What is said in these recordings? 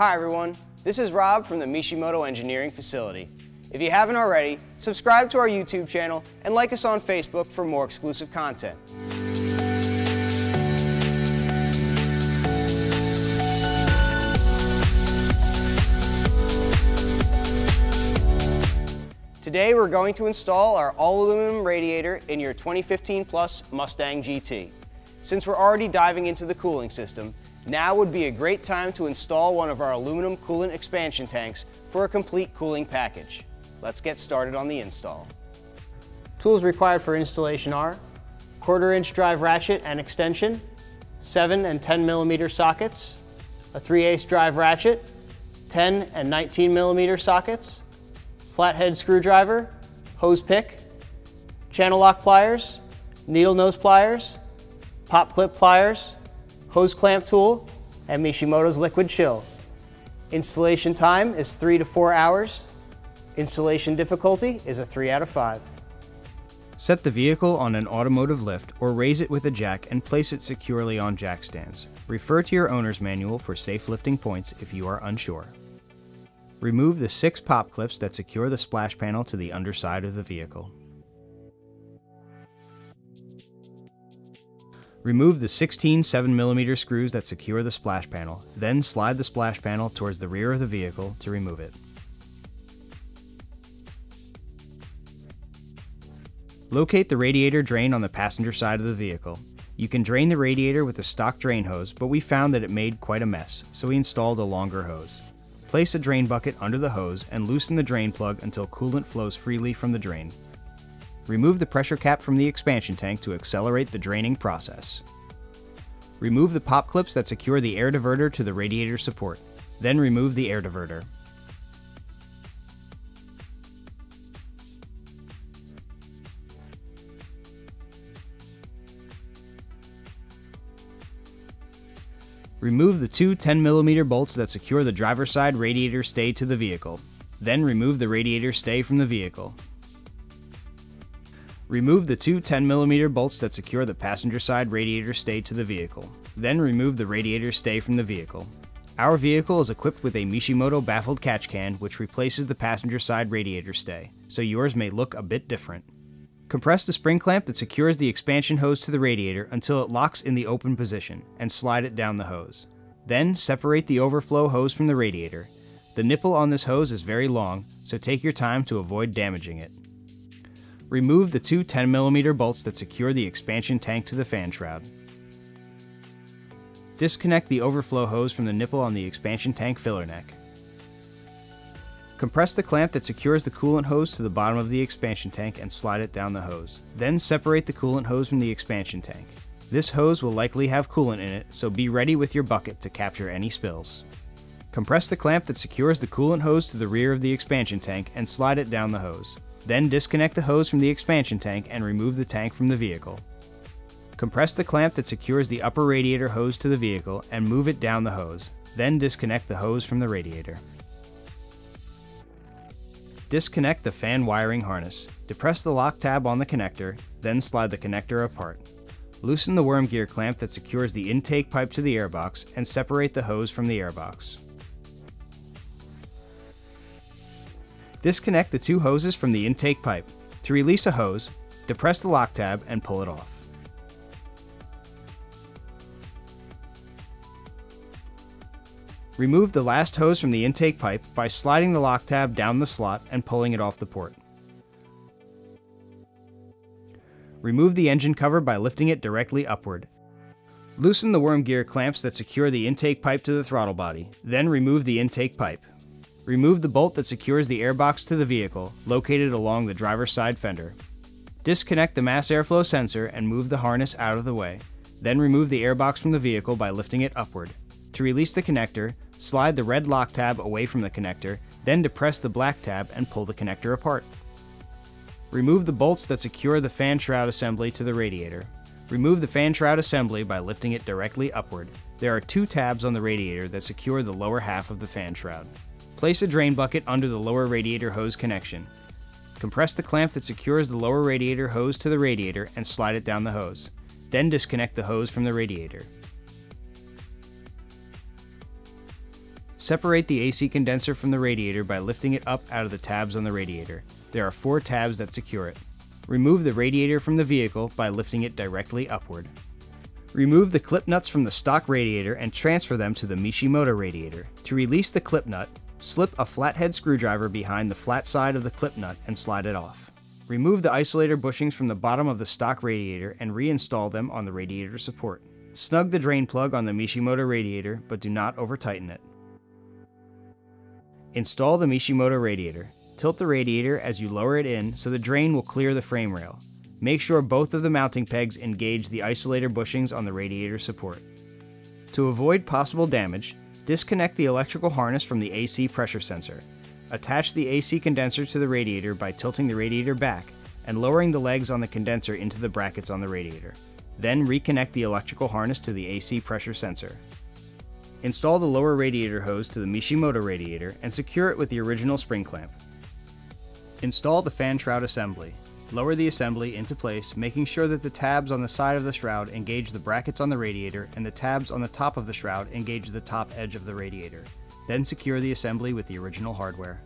Hi everyone, this is Rob from the Mishimoto Engineering Facility. If you haven't already, subscribe to our YouTube channel and like us on Facebook for more exclusive content. Today we're going to install our all-aluminum radiator in your 2015 Plus Mustang GT. Since we're already diving into the cooling system, now would be a great time to install one of our aluminum coolant expansion tanks for a complete cooling package. Let's get started on the install. Tools required for installation are 1/4-inch drive ratchet and extension, 7 and 10 millimeter sockets, a 3/8 drive ratchet, 10 and 19 millimeter sockets, flathead screwdriver, hose pick, channel lock pliers, needle nose pliers, pop clip pliers, hose clamp tool, and Mishimoto's liquid chill. Installation time is 3 to 4 hours. Installation difficulty is a 3 out of 5. Set the vehicle on an automotive lift or raise it with a jack and place it securely on jack stands. Refer to your owner's manual for safe lifting points if you are unsure. Remove the 6 pop clips that secure the splash panel to the underside of the vehicle. Remove the 16 7mm screws that secure the splash panel, then slide the splash panel towards the rear of the vehicle to remove it. Locate the radiator drain on the passenger side of the vehicle. You can drain the radiator with a stock drain hose, but we found that it made quite a mess, so we installed a longer hose. Place a drain bucket under the hose and loosen the drain plug until coolant flows freely from the drain. Remove the pressure cap from the expansion tank to accelerate the draining process. Remove the pop clips that secure the air diverter to the radiator support, then remove the air diverter. Remove the 2 10mm bolts that secure the driver's side radiator stay to the vehicle. Then remove the radiator stay from the vehicle. Remove the 2 10mm bolts that secure the passenger side radiator stay to the vehicle. Then remove the radiator stay from the vehicle. Our vehicle is equipped with a Mishimoto baffled catch can which replaces the passenger side radiator stay, so yours may look a bit different. Compress the spring clamp that secures the expansion hose to the radiator until it locks in the open position, and slide it down the hose. Then separate the overflow hose from the radiator. The nipple on this hose is very long, so take your time to avoid damaging it. Remove the 2 10mm bolts that secure the expansion tank to the fan shroud. Disconnect the overflow hose from the nipple on the expansion tank filler neck. Compress the clamp that secures the coolant hose to the bottom of the expansion tank and slide it down the hose. Then separate the coolant hose from the expansion tank. This hose will likely have coolant in it, so be ready with your bucket to capture any spills. Compress the clamp that secures the coolant hose to the rear of the expansion tank and slide it down the hose. Then disconnect the hose from the expansion tank and remove the tank from the vehicle. Compress the clamp that secures the upper radiator hose to the vehicle and move it down the hose. Then disconnect the hose from the radiator. Disconnect the fan wiring harness, depress the lock tab on the connector, then slide the connector apart. Loosen the worm gear clamp that secures the intake pipe to the airbox and separate the hose from the airbox. Disconnect the 2 hoses from the intake pipe. To release a hose, depress the lock tab and pull it off. Remove the last hose from the intake pipe by sliding the lock tab down the slot and pulling it off the port. Remove the engine cover by lifting it directly upward. Loosen the worm gear clamps that secure the intake pipe to the throttle body, then remove the intake pipe. Remove the bolt that secures the airbox to the vehicle, located along the driver's side fender. Disconnect the mass airflow sensor and move the harness out of the way, then remove the airbox from the vehicle by lifting it upward. To release the connector, slide the red lock tab away from the connector, then depress the black tab and pull the connector apart. Remove the bolts that secure the fan shroud assembly to the radiator. Remove the fan shroud assembly by lifting it directly upward. There are 2 tabs on the radiator that secure the lower half of the fan shroud. Place a drain bucket under the lower radiator hose connection. Compress the clamp that secures the lower radiator hose to the radiator and slide it down the hose. Then disconnect the hose from the radiator. Separate the AC condenser from the radiator by lifting it up out of the tabs on the radiator. There are 4 tabs that secure it. Remove the radiator from the vehicle by lifting it directly upward. Remove the clip nuts from the stock radiator and transfer them to the Mishimoto radiator. To release the clip nut, slip a flathead screwdriver behind the flat side of the clip nut and slide it off. Remove the isolator bushings from the bottom of the stock radiator and reinstall them on the radiator support. Snug the drain plug on the Mishimoto radiator, but do not over-tighten it. Install the Mishimoto radiator. Tilt the radiator as you lower it in so the drain will clear the frame rail. Make sure both of the mounting pegs engage the isolator bushings on the radiator support. To avoid possible damage, disconnect the electrical harness from the AC pressure sensor. Attach the AC condenser to the radiator by tilting the radiator back and lowering the legs on the condenser into the brackets on the radiator. Then reconnect the electrical harness to the AC pressure sensor. Install the lower radiator hose to the Mishimoto radiator and secure it with the original spring clamp. Install the fan shroud assembly. Lower the assembly into place, making sure that the tabs on the side of the shroud engage the brackets on the radiator and the tabs on the top of the shroud engage the top edge of the radiator. Then secure the assembly with the original hardware.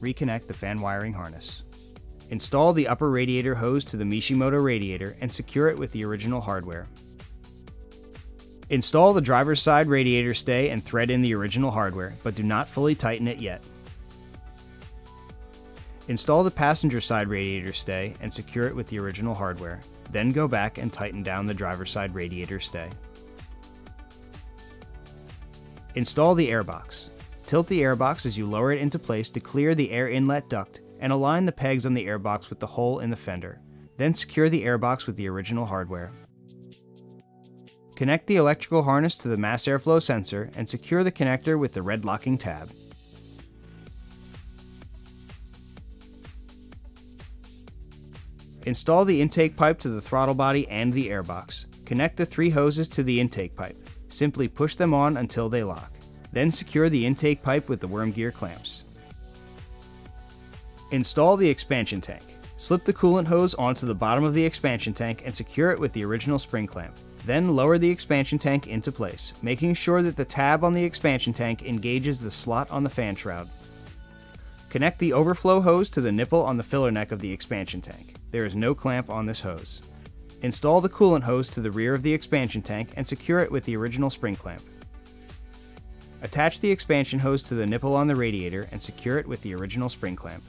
Reconnect the fan wiring harness. Install the upper radiator hose to the Mishimoto radiator and secure it with the original hardware. Install the driver's side radiator stay and thread in the original hardware, but do not fully tighten it yet. Install the passenger side radiator stay and secure it with the original hardware. Then go back and tighten down the driver's side radiator stay. Install the airbox. Tilt the airbox as you lower it into place to clear the air inlet duct and align the pegs on the airbox with the hole in the fender. Then secure the airbox with the original hardware. Connect the electrical harness to the mass airflow sensor and secure the connector with the red locking tab. Install the intake pipe to the throttle body and the airbox. Connect the 3 hoses to the intake pipe. Simply push them on until they lock. Then secure the intake pipe with the worm gear clamps. Install the expansion tank. Slip the coolant hose onto the bottom of the expansion tank and secure it with the original spring clamp. Then lower the expansion tank into place, making sure that the tab on the expansion tank engages the slot on the fan shroud. Connect the overflow hose to the nipple on the filler neck of the expansion tank. There is no clamp on this hose. Install the coolant hose to the rear of the expansion tank and secure it with the original spring clamp. Attach the expansion hose to the nipple on the radiator and secure it with the original spring clamp.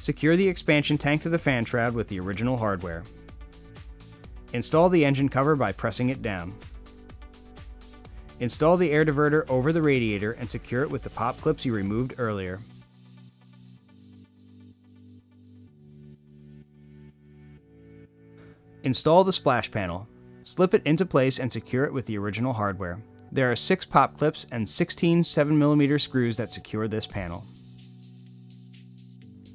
Secure the expansion tank to the fan shroud with the original hardware. Install the engine cover by pressing it down. Install the air diverter over the radiator and secure it with the pop clips you removed earlier. Install the splash panel. Slip it into place and secure it with the original hardware. There are 6 pop clips and 16 7mm screws that secure this panel.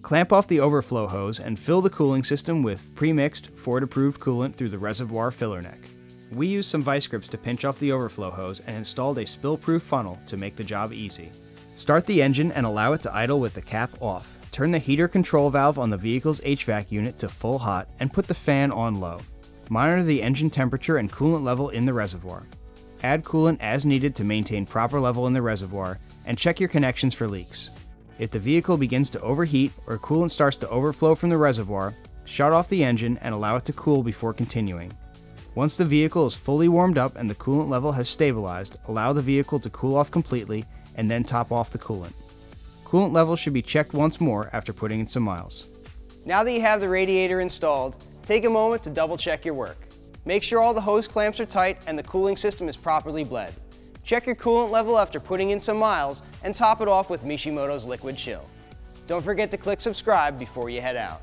Clamp off the overflow hose and fill the cooling system with pre-mixed, Ford-approved coolant through the reservoir filler neck. We used some vice grips to pinch off the overflow hose and installed a spill-proof funnel to make the job easy. Start the engine and allow it to idle with the cap off. Turn the heater control valve on the vehicle's HVAC unit to full hot and put the fan on low. Monitor the engine temperature and coolant level in the reservoir. Add coolant as needed to maintain proper level in the reservoir and check your connections for leaks. If the vehicle begins to overheat or coolant starts to overflow from the reservoir, shut off the engine and allow it to cool before continuing. Once the vehicle is fully warmed up and the coolant level has stabilized, allow the vehicle to cool off completely and then top off the coolant. Coolant level should be checked once more after putting in some miles. Now that you have the radiator installed, take a moment to double check your work. Make sure all the hose clamps are tight and the cooling system is properly bled. Check your coolant level after putting in some miles and top it off with Mishimoto's Liquid Chill. Don't forget to click subscribe before you head out.